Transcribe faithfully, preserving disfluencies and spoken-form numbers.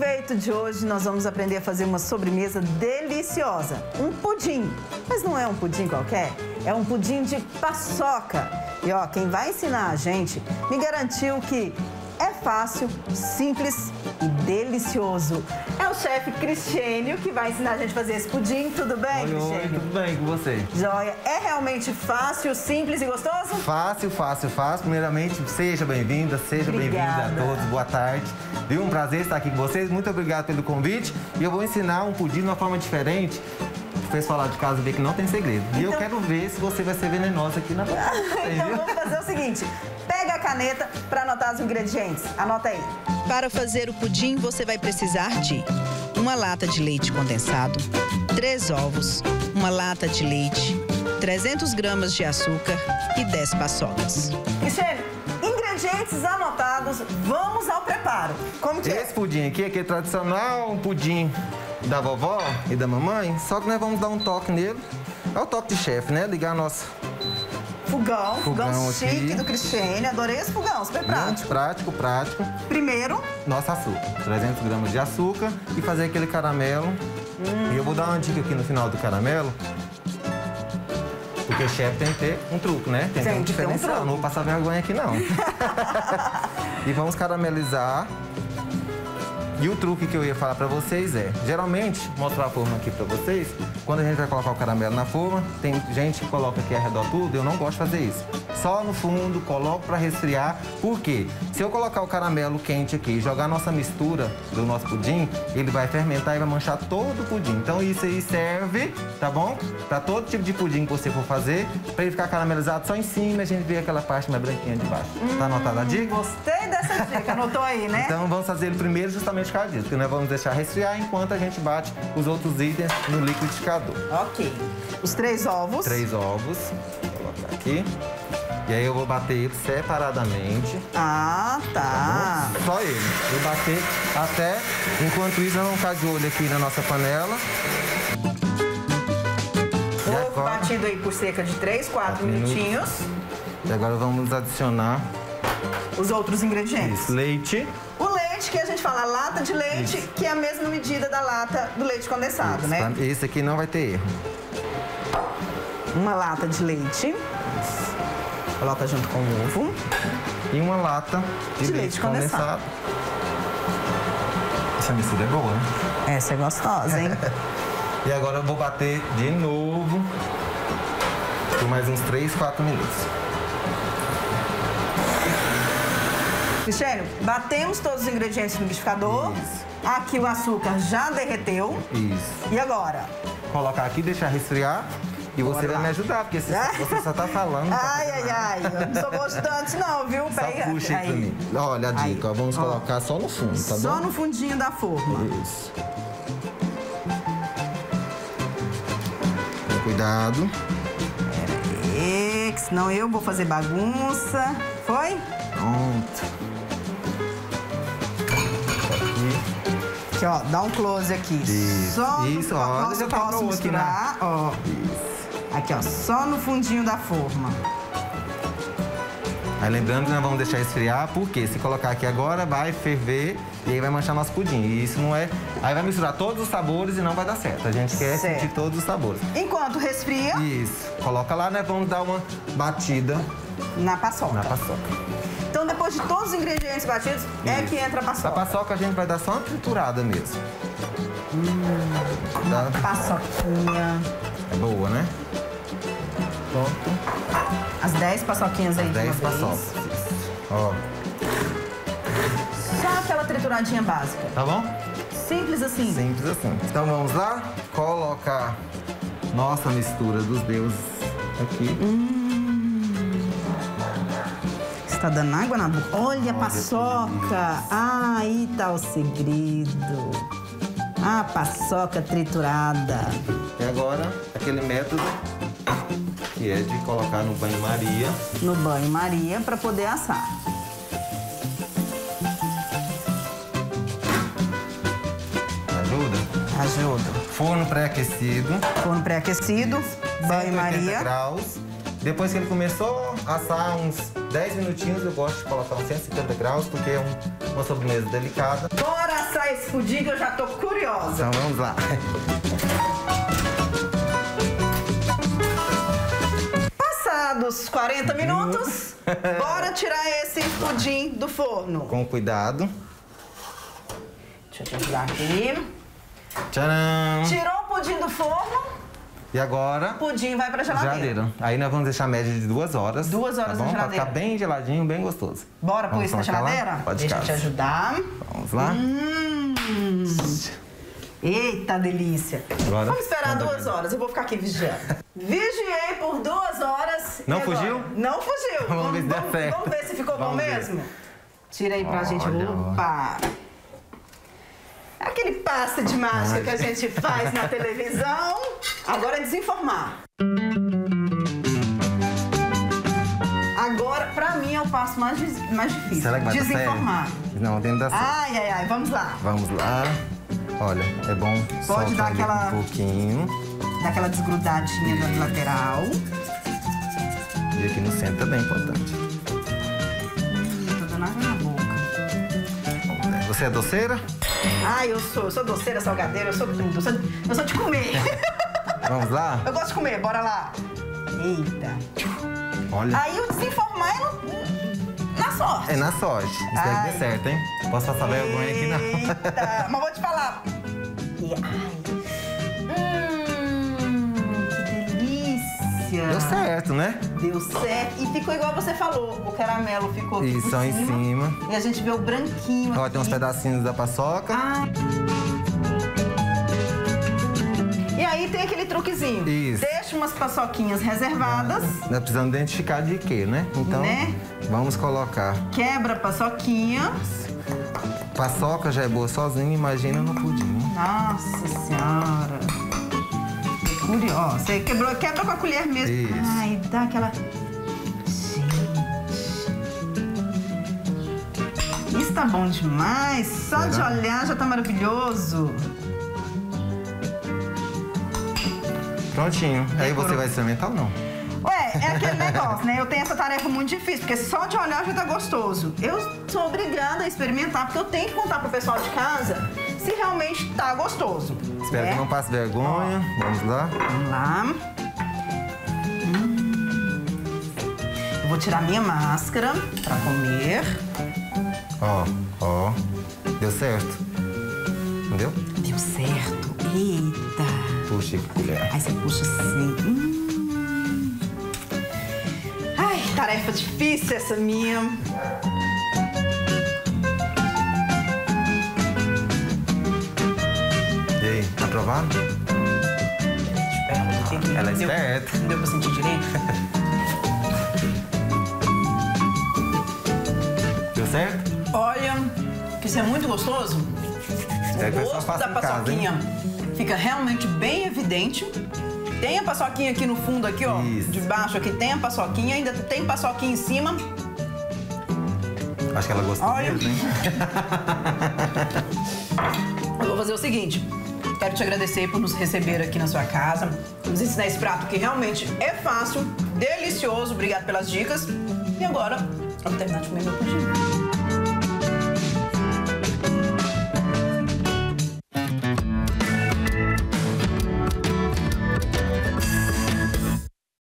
feito de hoje, nós vamos aprender a fazer uma sobremesa deliciosa. Um pudim, mas não é um pudim qualquer, é um pudim de paçoca. E ó, quem vai ensinar a gente me garantiu que é fácil, simples e delicioso. É o chefe Cristênio que vai ensinar a gente a fazer esse pudim. Tudo bem, Cristênio? Oi, oi, tudo bem com você? Joia. É realmente fácil, simples e gostoso? Fácil, fácil, fácil. Primeiramente, seja bem-vinda, seja bem-vinda a todos. Boa tarde. Viu? Um prazer estar aqui com vocês. Muito obrigado pelo convite. E eu vou ensinar um pudim de uma forma diferente. O pessoal lá de casa vê que não tem segredo. Então... E eu quero ver se você vai ser venenosa aqui na boca. Então vamos fazer o seguinte. Pega a caneta para anotar os ingredientes. Anota aí. Para fazer o pudim, você vai precisar de uma lata de leite condensado, três ovos, uma lata de leite, trezentas gramas de açúcar e dez paçocas. Michele, ingredientes anotados, vamos ao preparo. Como que é? Esse pudim aqui, aqui é tradicional, um pudim da vovó e da mamãe, só que nós vamos dar um toque nele. É o toque de chefe, né? Ligar a nossa... Fogão, fogão, fogão chique aqui do Cristênio. Adorei esse fogão, super prático. Muito prático, prático. Primeiro? Nosso açúcar, trezentas gramas de açúcar e fazer aquele caramelo. Hum. E eu vou dar uma dica aqui no final do caramelo, porque chefe tem que ter um truque, né? Tem que ter um diferencial, um não vou passar vergonha aqui não. E vamos caramelizar. E o truque que eu ia falar pra vocês é, geralmente, mostrar a forma aqui pra vocês, quando a gente vai colocar o caramelo na forma, tem gente que coloca aqui ao redor tudo, eu não gosto de fazer isso. Só no fundo, coloco pra resfriar, porque se eu colocar o caramelo quente aqui e jogar a nossa mistura do nosso pudim, ele vai fermentar e vai manchar todo o pudim. Então isso aí serve, tá bom? Pra todo tipo de pudim que você for fazer, pra ele ficar caramelizado só em cima, a gente vê aquela parte mais branquinha de baixo. Hum, tá anotada a dica? Gostei dessa dica, anotou aí, né? Então vamos fazer ele primeiro justamente disso, que nós vamos deixar resfriar enquanto a gente bate os outros itens no liquidificador. Ok. Os três ovos. Três ovos. Vou colocar aqui. E aí eu vou bater ele separadamente. Ah, tá. tá Só ele. Vou bater até, enquanto isso, nós vamos ficar de olho aqui na nossa panela. Ovo batido aí por cerca de três, quatro minutinhos. E agora vamos adicionar... Os outros ingredientes. Isso. Leite. Que a gente fala lata de leite, isso, que é a mesma medida da lata do leite condensado, isso, né? Tá? Esse aqui não vai ter erro. Uma lata de leite. Isso. Coloca junto com o ovo. E uma lata de, de leite, leite condensado. condensado. Essa mistura é boa, né? Essa é gostosa, hein? E agora eu vou bater de novo por mais uns três, quatro minutos. Cristênio, batemos todos os ingredientes no liquidificador. Isso. Aqui o açúcar já derreteu. Isso. E agora? Colocar aqui, deixar resfriar. E você vai me ajudar, porque você, você só tá falando. Ai, ai, ai. Eu não sou gostante não, viu? Só Pega. puxa aí pra mim. Olha a dica, ó, vamos ó. colocar só no fundo, tá bom? Só no fundinho da forma. Isso. Cuidado. Peraí, que senão eu vou fazer bagunça. Foi? Pronto. Aqui. Aqui, ó, dá um close aqui. Isso, só isso, no, ó, já tá pronto aqui, né? Ó. Isso. Aqui, ó, só no fundinho da forma. Aí lembrando que nós vamos deixar esfriar, porque se colocar aqui agora, vai ferver e aí vai manchar nosso pudim. E isso não é... Aí vai misturar todos os sabores e não vai dar certo. A gente quer certo. sentir todos os sabores. Enquanto resfria... Isso. Coloca lá, né? Vamos dar uma batida... Na paçoca. Na paçoca. Então, depois de todos os ingredientes batidos, isso, é que entra a paçoca. A paçoca a gente vai dar só uma triturada mesmo. Hum, Dá... uma paçoquinha. É boa, né? Pronto. As dez paçoquinhas aí. As dez paçocas. Ó. Só aquela trituradinha básica. Tá bom? Simples assim. Simples assim. Então, vamos lá colocar nossa mistura dos deuses aqui. Hum. Tá dando água na boca. Olha a paçoca. Ah, aí tá o segredo. A paçoca triturada. E agora, aquele método que é de colocar no banho-maria. No banho-maria pra poder assar. Ajuda? Ajuda. Forno pré-aquecido. Forno pré-aquecido. Banho-maria. cento e oitenta graus. Depois que ele começou a assar uns dez minutinhos, eu gosto de colocar uns cento e cinquenta graus, porque é uma sobremesa delicada. Bora sai esse pudim que eu já tô curiosa. Então vamos lá. Passados quarenta minutos, bora tirar esse pudim do forno. Com cuidado. Deixa eu te ajudar aqui. Tcharam! Tirou o pudim do forno. E agora? O pudim vai pra geladeira. Geladeira. Aí nós vamos deixar a média de duas horas. Duas horas tá na geladeira. Pra ficar bem geladinho, bem gostoso. Bora pôr isso na geladeira? Lá? Pode Deixa eu te ajudar. Vamos lá. Hum. Eita delícia. Agora, vamos esperar duas horas. Eu vou ficar aqui vigiando. Vigiei por duas horas. Não fugiu? Agora? Não fugiu. Vamos, vamos, ver, se vamos, certo. vamos ver se ficou vamos bom ver. mesmo. Tira aí pra olha, gente. Opa! Olha. Aquele passe de mágica que a gente faz na televisão. Agora é desenformar. Agora, pra mim, é o passo mais, mais difícil. Será que vai desenformar? Dar Não, tem que dar certo. Ai, ai, ai, vamos lá. Vamos lá. Olha, é bom Pode dar aquela, um pouquinho. Dar aquela desgrudadinha na lateral. E aqui no centro também é importante. Hum, tô dando água na boca. Você é doceira? Ah, eu sou, eu sou doceira, salgadeira, eu sou tudo, eu sou, eu sou de comer. Vamos lá? Eu gosto de comer, bora lá. Eita. Olha. Aí eu desenformar é no, na sorte. É na sorte, isso deve é dar certo, hein? Posso passar vergonha aqui não. Eita, mas vou te falar. Hum, que delícia. Deu certo, né? Deu certo e ficou igual você falou, o caramelo ficou aqui Isso, em cima. cima. E a gente vê o branquinho Ó, aqui. Tem uns pedacinhos da paçoca. Ai. E aí tem aquele truquezinho. Isso. Deixa umas paçoquinhas reservadas. Nós ah, precisamos identificar de quê, né? Então, né? vamos colocar. Quebra a paçoquinha. Paçoca já é boa sozinha, imagina no pudim. Nossa Senhora. Ó, você quebrou, quebra com a colher mesmo. Isso. Ai, dá aquela... Gente. Isso tá bom demais. Só de olhar já tá maravilhoso. Prontinho. Aí você vai experimentar ou não? Ué, é aquele negócio, né? Eu tenho essa tarefa muito difícil, porque só de olhar já tá gostoso. Eu sou obrigada a experimentar, porque eu tenho que contar pro pessoal de casa se realmente tá gostoso. Espero é. que não passe vergonha. Ó. Vamos lá. Vamos lá. Hum. Eu vou tirar minha máscara pra comer. Ó, ó. Deu certo. Não deu? Deu certo. Eita. Puxa com colher. Aí você puxa assim. Hum. Ai, tarefa difícil essa minha. Aprovaram? Ah, ela é esperta. Não deu pra sentir direito? Deu certo? Olha, que isso é muito gostoso. É, o gosto da paçoquinha casa, fica realmente bem evidente. Tem a paçoquinha aqui no fundo, aqui, ó. Isso. De baixo aqui tem a paçoquinha, ainda tem paçoquinha em cima. Acho que ela gostou Olha. mesmo, hein? Eu vou fazer o seguinte. Quero te agradecer por nos receber aqui na sua casa, nos ensinar esse prato que realmente é fácil, delicioso. Obrigado pelas dicas. E agora, vamos terminar de comer meu pudim.